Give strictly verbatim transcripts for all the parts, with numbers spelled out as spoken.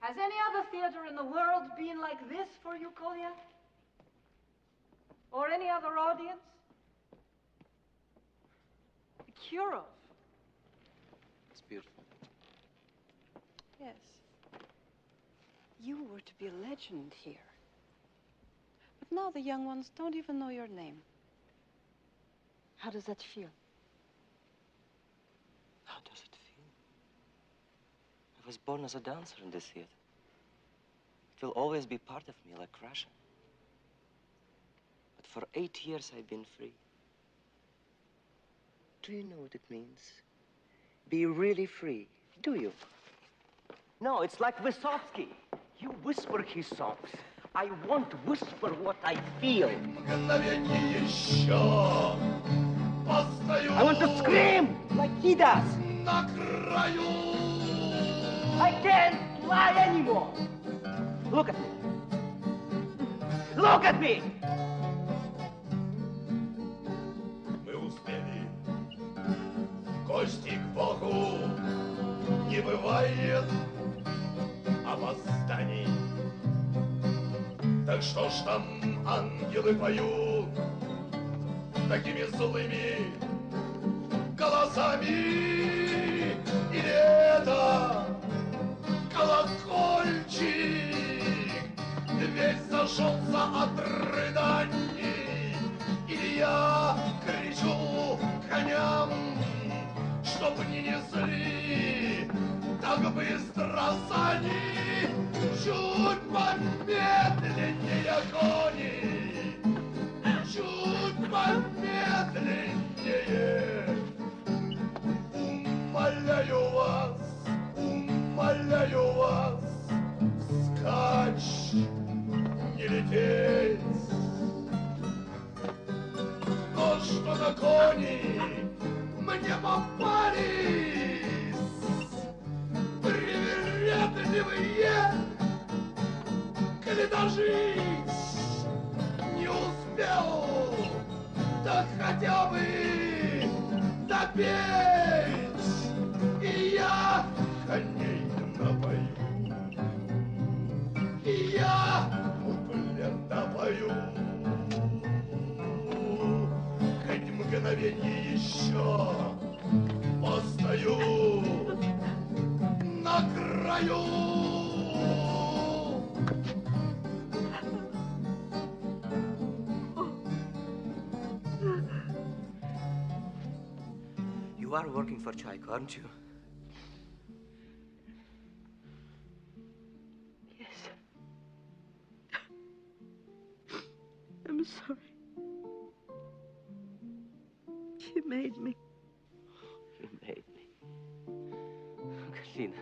Has any other theater in the world been like this for you, Kolia? Or any other audience? The Kurov. It's beautiful. Yes. You were to be a legend here. But now the young ones don't even know your name. How does that feel? How does it feel? I was born as a dancer in this theater. It will always be part of me, like Russia. But for eight years I've been free. Do you know what it means? Be really free, do you? No, it's like Vysotsky. You whisper his songs. I won't whisper what I feel. I want to scream like he does. I can't lie anymore. Look at me. Look at me. Мы успели. Костик богу не бывает опозданий. Так что ж там ангелы поют такими злыми голосами? Или это колокольчик весь зашелся от рыданий? Или я кричу коням, чтоб не несли так быстро сани? Чуть помедленнее, кони, чуть помедленнее. Умоляю вас, умоляю вас, вскачь, не лететь. Но что-то кони мне попались привередливые. Дожить не успел, так хотя бы допеть, и я коней напою, и я куплета пою. Хоть мгновенье еще постою на краю. You are working for Chaykov, aren't you? Yes. I'm sorry. You made me. You made me. Katrina,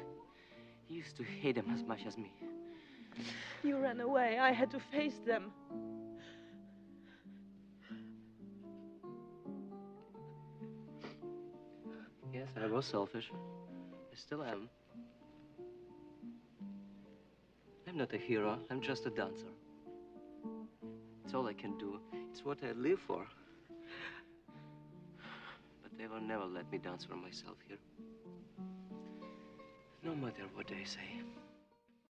you used to hate them as much as me. You ran away. I had to face them. Yes, I was selfish. I still am. I'm not a hero. I'm just a dancer. It's all I can do. It's what I live for. But they will never let me dance for myself here. No matter what they say.